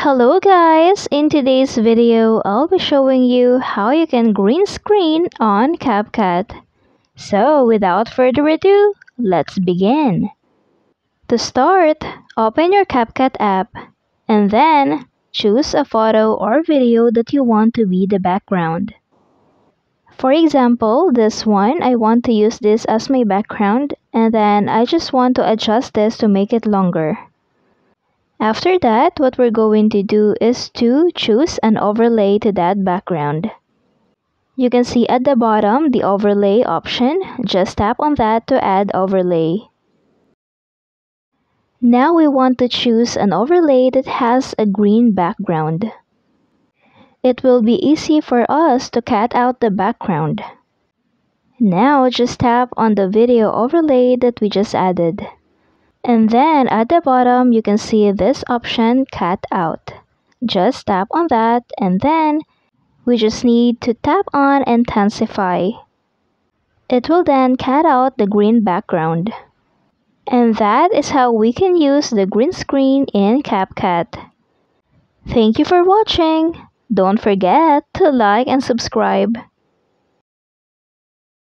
Hello guys! In today's video, I'll be showing you how you can green screen on CapCut. So without further ado, let's begin! To start, open your CapCut app and then choose a photo or video that you want to be the background. For example, this one, I want to use this as my background and then I just want to adjust this to make it longer. After that, what we're going to do is to choose an overlay to that background. You can see at the bottom the overlay option. Just tap on that to add overlay. Now we want to choose an overlay that has a green background. It will be easy for us to cut out the background. Now just tap on the video overlay that we just added. And then at the bottom, you can see this option, Cut Out. Just tap on that and then we just need to tap on Intensify. It will then cut out the green background. And that is how we can use the green screen in CapCut. Thank you for watching. Don't forget to like and subscribe.